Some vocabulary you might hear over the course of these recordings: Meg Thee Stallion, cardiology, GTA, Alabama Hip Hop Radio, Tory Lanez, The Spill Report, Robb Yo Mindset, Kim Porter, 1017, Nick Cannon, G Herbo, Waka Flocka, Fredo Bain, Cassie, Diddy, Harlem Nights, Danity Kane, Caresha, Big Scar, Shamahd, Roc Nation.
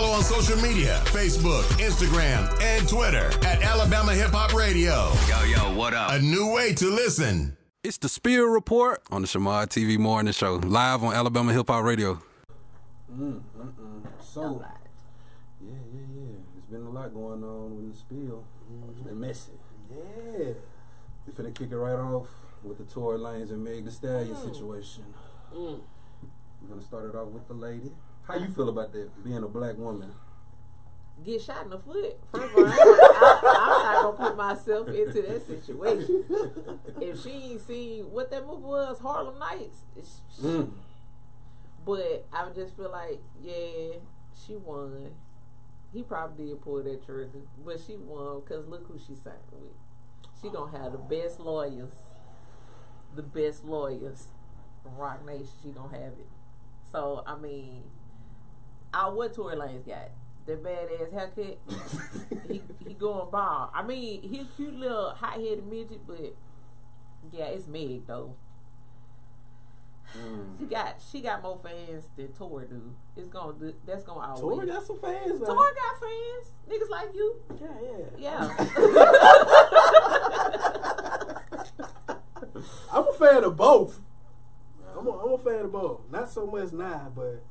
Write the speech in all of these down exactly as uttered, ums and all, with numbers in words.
Follow on social media, Facebook, Instagram, and Twitter at Alabama Hip Hop Radio. Yo, yo, what up? A new way to listen. It's the Spill Report on the Shamahd T V Morning Show, live on Alabama Hip Hop Radio. Mm, mm-mm. So, yeah, yeah, yeah. There's been a lot going on with the Spill. Mm-hmm. They messy. Yeah. We're finna kick it right off with the Tory Lanez and Meg Thee Stallion mm. situation. Mm. We're gonna start it off with the lady. How you feel about that, being a black woman? Get shot in the foot. First of all, I'm not gonna put myself into that situation. If she ain't seen what that movie was, Harlem Nights. Mm. But I just feel like, yeah, she won. He probably did pull that trigger, but she won because look who she signed with. She gonna have the best lawyers, the best lawyers from Roc Nation. She gonna have it. So I mean, I what Tory Lanez got? The badass haircut. he he going bald. I mean, he's cute little hot-headed midget, but yeah, it's Meg though. Mm. She got she got more fans than Tory do. It's gonna do, that's gonna always. Tory got some fans. Tory like. got fans. Niggas like you. Yeah, yeah, yeah. I'm a fan of both. I'm a, I'm a fan of both. Not so much now, but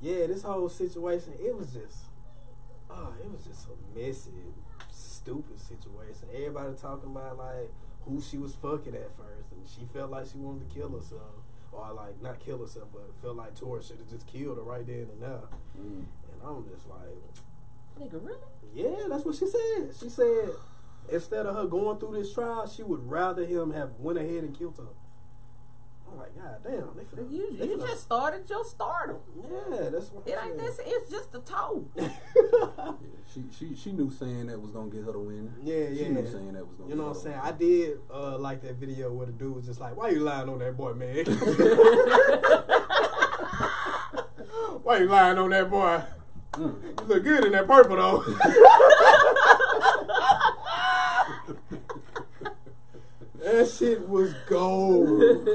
yeah, this whole situation, it was just, oh, it was just a messy, stupid situation. Everybody talking about like who she was fucking at first, and she felt like she wanted to kill herself. Or like not kill herself, but felt like Tori should have just killed her right then and now. Mm. And I'm just like, nigga, really? Yeah, that's what she said. She said instead of her going through this trial, she would rather him have went ahead and killed her. I'm like, God damn, they finna, you, they you finna, just started your stardom. Yeah, that's what it ain't. This, it's just the toe. yeah, she she she knew saying that was gonna get her to win. Yeah, yeah. She knew saying that was gonna. You know what I'm saying? I did uh, like that video where the dude was just like, "Why you lying on that boy, man? Why you lying on that boy? Mm. You look good in that purple though." That shit was gold.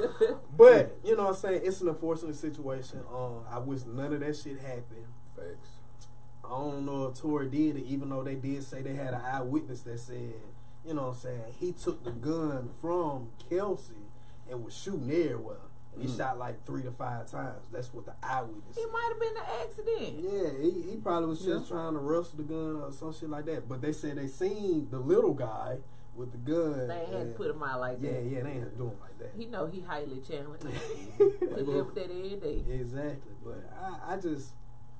But, you know what I'm saying, it's an unfortunate situation. Um, I wish none of that shit happened. Facts. I don't know if Tory did it, even though they did say they had an eyewitness that said, you know what I'm saying, he took the gun from Kelsey and was shooting everywhere. And he mm. shot like three to five times. That's what the eyewitness said. It might have been an accident. Yeah, he, he probably was just yeah. trying to wrestle the gun or some shit like that. But they said they seen the little guy with the gun. They ain't had to put him out like yeah, that. Yeah, yeah, they ain't do him like that. He know he highly challenged. We live with that every day. Exactly. But I, I just,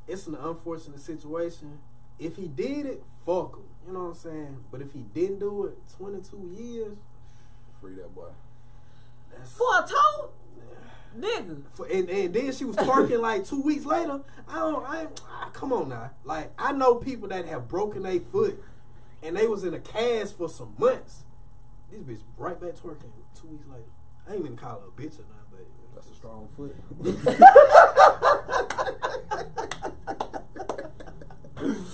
it's an unfortunate situation. If he did it, fuck him. You know what I'm saying? But if he didn't do it, twenty-two years. Free that boy. That's, for a toe? Nigga. For, and, and then she was twerking like two weeks later. I don't, I, I, come on now. Like, I know people that have broken their foot and they was in a cast for some months. This bitch right back twerking two weeks later. I ain't even call her a bitch or not, but that's a strong foot.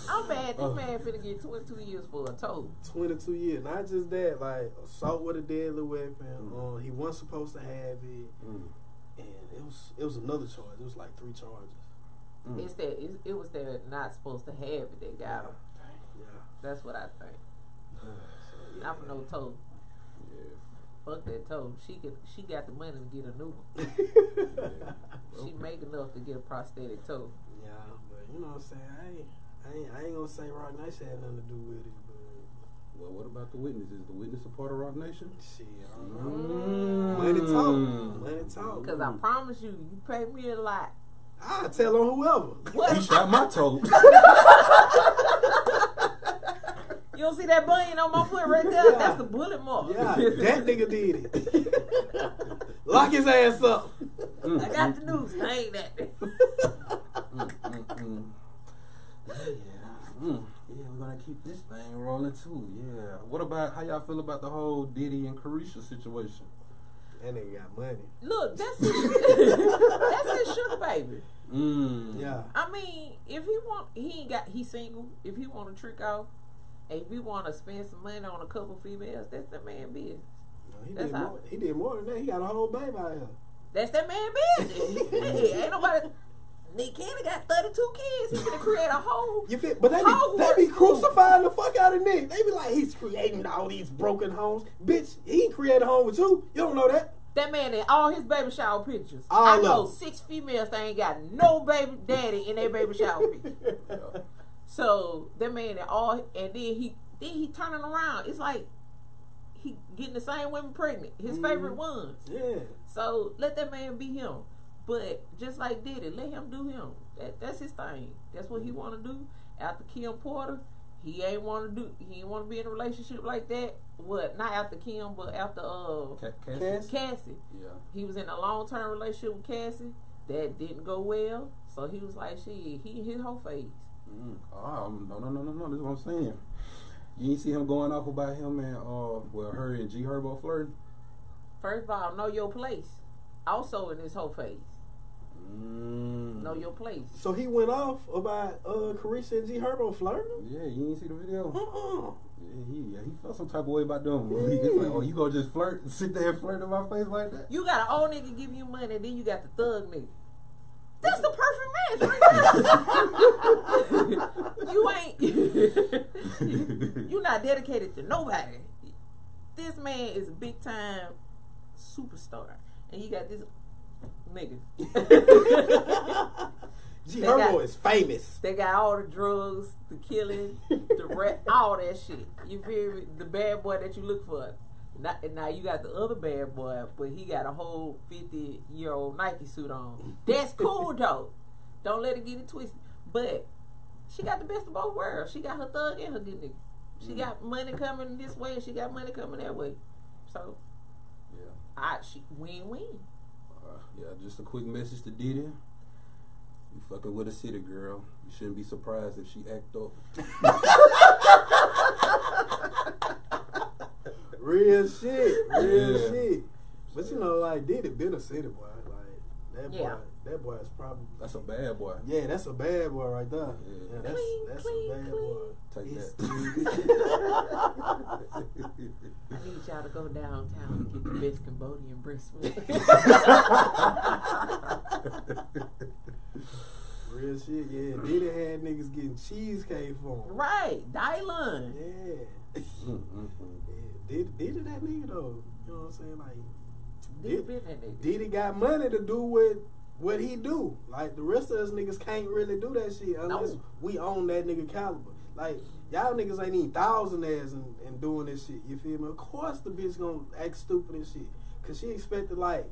I'm mad. This uh, man finna get twenty-two years for a toe. twenty-two years. Not just that, like assault with a deadly weapon. Mm. Uh, he wasn't supposed to have it. Mm. And it was it was another charge. It was like three charges. Mm. It's that, it, it was that not supposed to have it that got him. That's what I think. So, yeah. Not for no toe. Yeah. Fuck that toe. She could, she got the money to get a new one. yeah. She okay. make enough to get a prosthetic toe. Yeah, but you know what I'm saying. I ain't, I ain't, I ain't gonna say Roc Nation had nothing to do with it. But well, what about the witness? Is the witness a part of Roc Nation? Shit, I don't know. Money talk. Money talk. Because I promise you, you pay me a lot. I'll tell on whoever. What? You shot my toe. You don't see that bunion on my foot right there? Yeah. That's the bullet mark. Yeah, that nigga did it. Lock his ass up. Mm, I got mm, the news. Mm. I ain't that. mm, mm, mm. Yeah, mm. yeah, we're gonna keep this thing rolling too. Yeah. What about how y'all feel about the whole Diddy and Caresha situation? That nigga got money. Look, that's his, that's his sugar baby. Mm. Yeah. I mean, if he want, he ain't got. He single. If he want to trick off. If you want to spend some money on a couple females, that's that man's business. No, he, that's did how more, he did more than that. He got a whole baby out here. That's that man's business. Ain't nobody. Nick Cannon got thirty-two kids. He's gonna create a whole. You feel? But they be, they be crucifying the fuck out of Nick. They be like, he's creating all these broken homes. Bitch, he ain't create a home with you. You don't know that. That man in all his baby shower pictures. All I know six females that ain't got no baby daddy in their baby shower picture. So that man in all, and then he then he turning around. It's like he getting the same women pregnant. His mm. favorite ones. Yeah. So let that man be him. But just like Diddy, let him do him. That that's his thing. That's what he wanna do. After Kim Porter, he ain't wanna do he ain't wanna be in a relationship like that. What, not after Kim, but after uh C Cassie. Cassie. Yeah. He was in a long term relationship with Cassie. That didn't go well. So he was like, shit, he hit her face. Mm. Oh no no no no no, this is what I'm saying. You ain't see him going off about him and uh well her and G Herbo flirting. First of all, know your place. Also in this whole phase. Mm. Know your place. So he went off about uh, Caresha and G Herbo flirting? Yeah, you didn't see the video? Uh-uh. Yeah, he, yeah, he felt some type of way about them. Mm. He's like, oh, you gonna just flirt, sit there and flirt in my face like that? You got an old nigga give you money, and then you got the thug nigga. That's the perfect match. You ain't... you not dedicated to nobody. This man is a big-time superstar. And you got this nigga. G Herbo is famous. They got all the drugs, the killing, the rap, all that shit. You feel me? The bad boy that you look for. Now, now you got the other bad boy, but he got a whole fifty-year-old Nike suit on. That's cool, though. Don't let it get it twisted. But she got the best of both worlds. She got her thug and her good nigga. She got money coming this way, and she got money coming that way. So... I she win win. Uh, yeah, just a quick message to Diddy. You fucking with a city girl. You shouldn't be surprised if she act up. Real shit, real yeah. shit. But you know, like Diddy been a city boy. Like that boy, yeah. that boy is probably that's a bad boy. Yeah, that's a bad boy right there. Yeah, yeah that's clean, that's clean, a bad clean. boy. Take it's that. I need y'all to go downtown and get the best Cambodian breast milk. Real shit, yeah. Diddy had niggas getting cheesecake for him. Right, Dylan. Yeah. Diddy, Diddy that nigga though. You know what I'm saying? Like, Diddy, Diddy, that nigga. Diddy got money to do with what he do. Like, the rest of us niggas can't really do that shit unless no. we own that nigga caliber. Like, y'all niggas ain't even thousandaires and, and doing this shit, you feel me? Of course the bitch gonna act stupid and shit. Cause she expected, like,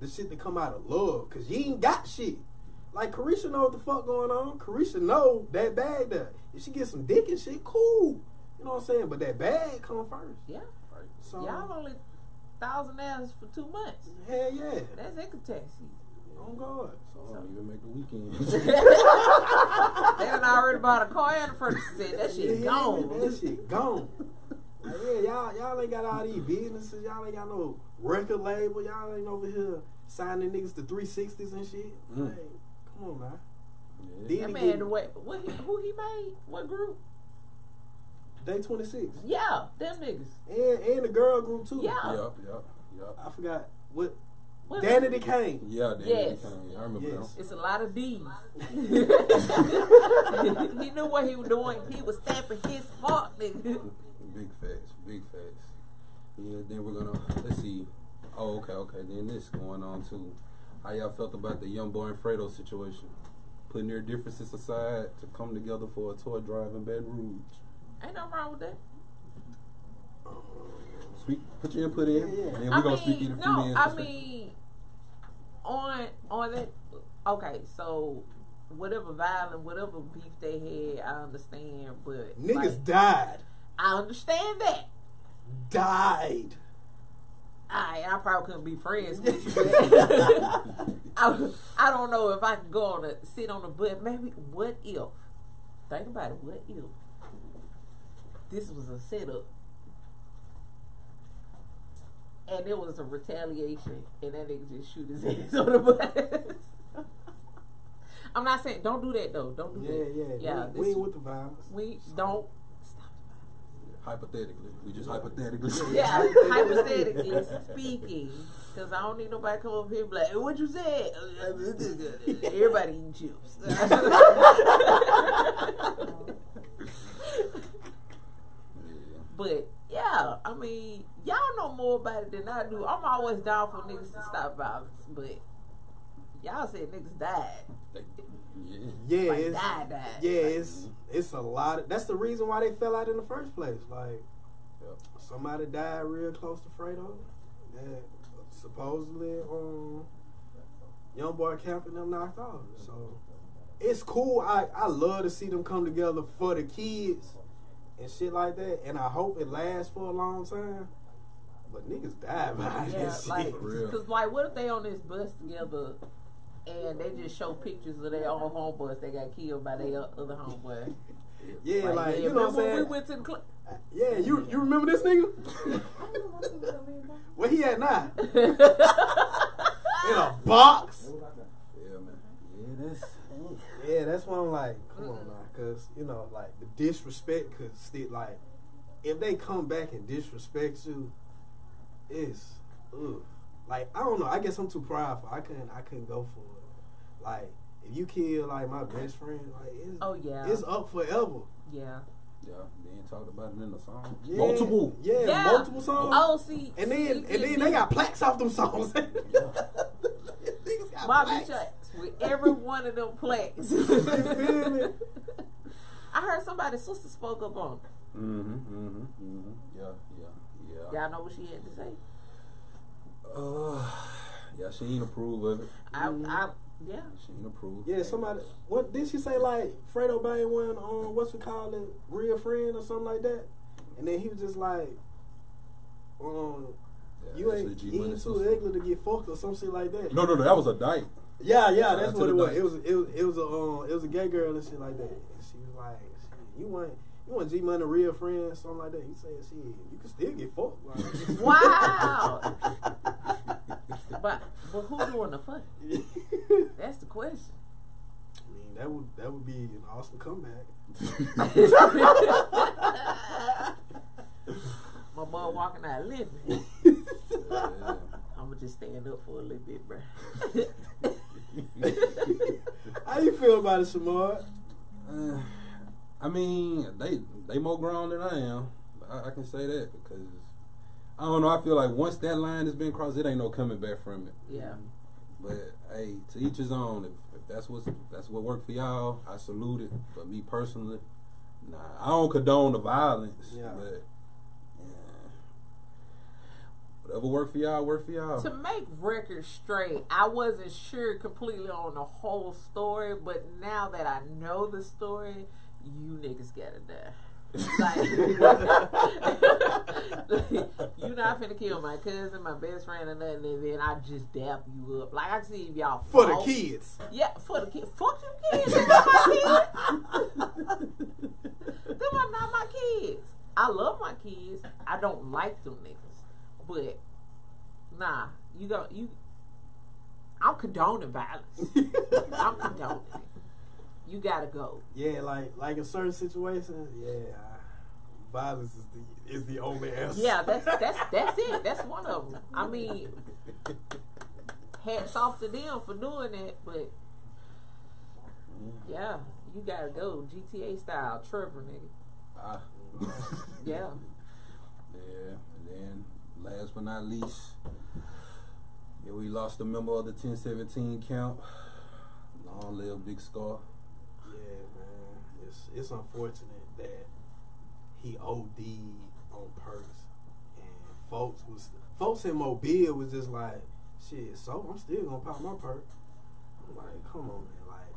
the shit to come out of love. Cause you ain't got shit. Like, Caresha know what the fuck going on. Caresha know that bag there. If she get some dick and shit, cool. You know what I'm saying? But that bag come first. Yeah. Right. So, y'all only thousandaires for two months. Hell yeah. That's income tax season. Oh God! So I don't even make the weekend. They done already bought a car and a furniture set. That shit yeah, gone. Yeah, that shit gone. Like, yeah, y'all, y'all ain't got all these businesses. Y'all ain't got no record label. Y'all ain't over here signing niggas to three sixties and shit. Mm. Like, come on, man. Yeah. That man, get, what, what he, who he made? What group? Day twenty six. Yeah, them niggas. And and the girl group too. Yeah. Yep, yep, yep. I forgot what. What Danity Kane. Yeah, Danity yes. Kane. I remember yes. that. It's a lot of D's. He knew what he was doing. He was stamping his heart, nigga. Big facts. Big facts. Yeah, then we're going to, let's see. Oh, okay, okay. Then this going on, too. How y'all felt about the young boy and Fredo situation? Putting their differences aside to come together for a toy drive in Baton Rouge. Ain't nothing wrong with that. Speak, put your input in, yeah, yeah. and we're going to speak in a few no, minutes. I mean, on, on that, okay, so whatever violence, whatever beef they had, I understand, but... Niggas like, died. I understand that. Died. I, I probably couldn't be friends with you. I, I don't know if I can go on a, sit on a butt, maybe, what if? Think about it, what if? This was a setup. And it was a retaliation, and that nigga just shoot his head on the bus. I'm not saying don't do that though. Don't do yeah, that. Yeah, yeah. We, we ain't with the violence. We don't stop the violence. Hypothetically, we just hypothetically. Yeah, hypothetically speaking. because I don't need nobody come up here and be like, hey, what you said? Everybody eating chips. But, yeah, I mean, y'all know more about it than I do. I'm always down for niggas to stop violence, but y'all said niggas died. Yeah, like, it's, died, died. Yeah, like, it's, it's a lot. Of, that's the reason why they fell out in the first place. Like, somebody died real close to Fredo. Yeah, supposedly, um, young boy camping them knocked off. So it's cool. I, I love to see them come together for the kids and shit like that. And I hope it lasts for a long time. But niggas die by yeah, this like, shit. Because, like, what if they on this bus together and they just show pictures of their own homeboys that got killed by their other homeboy? Yeah, like, like yeah, you know what I'm saying? We went to the cl- yeah, you you remember this nigga? Where he at now? In a box? Yeah, man. Yeah, that's, yeah, that's why I'm like, come on, now. Because, you know, like, the disrespect could still, like, if they come back and disrespect you, it's, ugh. Like, I don't know. I guess I'm too prideful. I couldn't, I couldn't go for it. Like, if you kill, like, my best friend, like, it's, oh, yeah. It's up forever. Yeah. Yeah, they ain't talked about it in the song. Yeah, multiple. Yeah, yeah, multiple songs. Oh, see. And then, see, and then me. They got plaques off them songs. Yeah. Niggas got my plaques. Bitch, with every one of them plaques. You feel me? I heard somebody's sister spoke up on it. Mm-hmm, mm-hmm, mm-hmm. Yeah, yeah, yeah. Y'all know what she had to say? Uh, yeah, she ain't approve of it. I, I, yeah. She ain't approved. Yeah, somebody. What did she say? Like Fredo Bain went on what's we call it, real friend or something like that, and then he was just like, um, yeah, you ain't, you ain't too ugly to get fucked or some shit like that. No, no, no, that was a dyke. Yeah, yeah, that's what it was. It was, it was, it was a, um, it was a gay girl and shit like that. And she was like, you want. You want G Money real friend, something like that. He said, shit, you can still get fucked. Like, wow. but but who doing the fuck? That's the question. I mean, that would that would be an awesome comeback. My boy walking out living. Yeah. I'ma just stand up for a little bit, bro. How you feel about it, Shamahd? Uh, I mean, they they more grown than I am. I, I can say that because I don't know. I feel like once that line has been crossed, it ain't no coming back from it. Yeah. But hey, to each his own. If, if that's what that's what worked for y'all, I salute it. But me personally, nah, I don't condone the violence. Yeah. But yeah, whatever worked for y'all, worked for y'all. To make records straight, I wasn't sure completely on the whole story, but now that I know the story. You niggas gotta die. Like, you not finna kill my cousin, my best friend, or nothing, and then I just dap you up. Like, I see if y'all for fall. The kids. Yeah, for the kids. Fuck you kids. They're not my kids. They're not my kids. I love my kids. I don't like them niggas, but nah, you don't. You, I'm condoning violence. I'm condoning. You gotta go. Yeah, like like in certain situations, yeah, violence is the is the only answer. Yeah, that's that's that's it. That's one of them. I mean, hats off to them for doing that, but yeah, you gotta go G T A style, Trevor nigga. Ah, uh, yeah, yeah. And then last but not least, yeah, we lost a member of the ten seventeen camp. Long live Big Scar. Yeah, man, it's it's unfortunate that he OD'd on purpose, and folks was folks in Mobile was just like, shit. So I'm still gonna pop my perk. I'm like, come on, man. Like,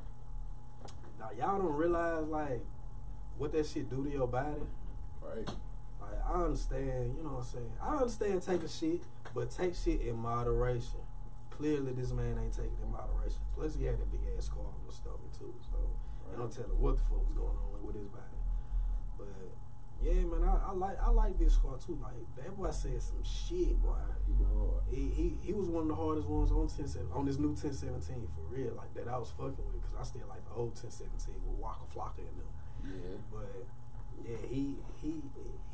now y'all don't realize like what that shit do to your body, right? Like, I understand, you know what I'm saying. I understand taking shit, but take shit in moderation. Clearly, this man ain't taking it in moderation. Plus, he had that big ass scar on his stomach too, so. I don't tell him what the fuck was going on with his body, but yeah, man, I, I like I like Big Scar too. Like that boy said some shit, boy. He he he was one of the hardest ones on ten on this new ten seventeen for real. Like that, I was fucking with because I still like the old ten seventeen with Waka Flocka in them. Yeah, but yeah, he he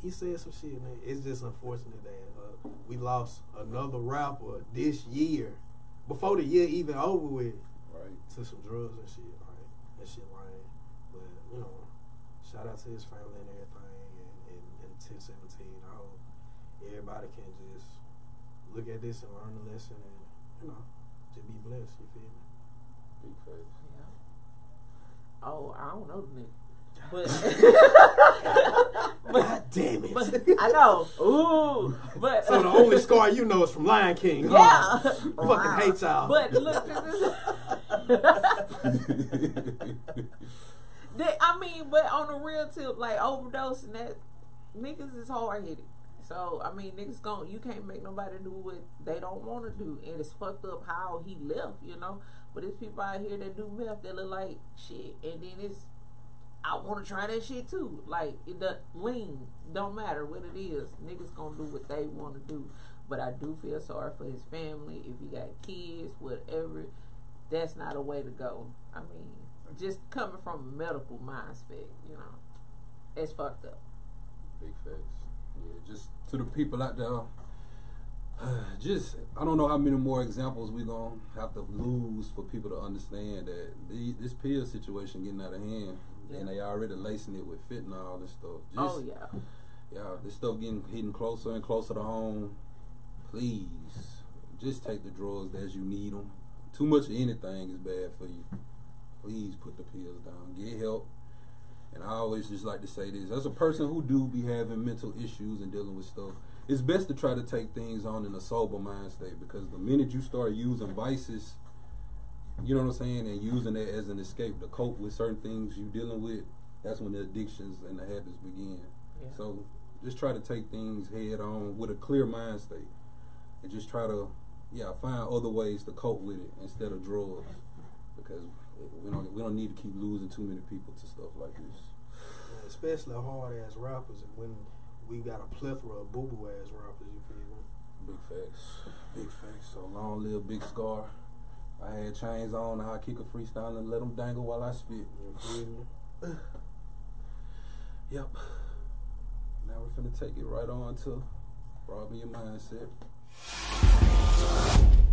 he said some shit, man. It's just unfortunate that uh, we lost another rapper this year, before the year even over with, right? To some drugs and shit, like that shit, lame. But you know, shout out to his family and everything, and, and, and ten seventeen. I hope everybody can just look at this and learn the lesson, and you know, just be blessed. You feel me? Big crazy. Yeah. Oh, I don't know the nigga. But, but God damn it! But, I know. Ooh, but so the only Scar you know is from Lion King. Yeah, huh? Fucking wow. Hate y'all. But look, this is. They, I mean, but on the real tip, like overdosing, that niggas is hard headed. So I mean, niggas gon' you can't make nobody do what they don't want to do, and it's fucked up how he left, you know. But there's people out here that do meth that look like shit, and then it's. I want to try that shit too. Like, it does, lean, don't matter what it is. Niggas gonna do what they want to do. But I do feel sorry for his family. If he got kids, whatever, that's not a way to go. I mean, just coming from a medical mindset, you know, it's fucked up. Big facts. Yeah, just to the people out there, just, I don't know how many more examples we're gonna have to lose for people to understand that the, this pill situation getting out of hand. Yeah. And they already lacing it with fentanyl and stuff. Just, oh yeah, yeah. This stuff getting hitting closer and closer to home. Please, just take the drugs as you need them. Too much of anything is bad for you. Please put the pills down. Get help. And I always just like to say this: as a person who do be having mental issues and dealing with stuff, it's best to try to take things on in a sober mind state, because the minute you start using vices, you know what I'm saying, and using that as an escape to cope with certain things you dealing with, that's when the addictions and the habits begin. Yeah. So just try to take things head on with a clear mind state, and just try to, yeah, find other ways to cope with it instead of drugs, because we don't we don't need to keep losing too many people to stuff like this. Yeah, especially hard ass rappers, and when we got a plethora of boo boo ass rappers, you feel me? Big facts, big facts. So long live Big Scar. I had chains on, and I kick a freestyle and let them dangle while I spit. Yep. Now we're finna take it right on to Robb Yo Mindset.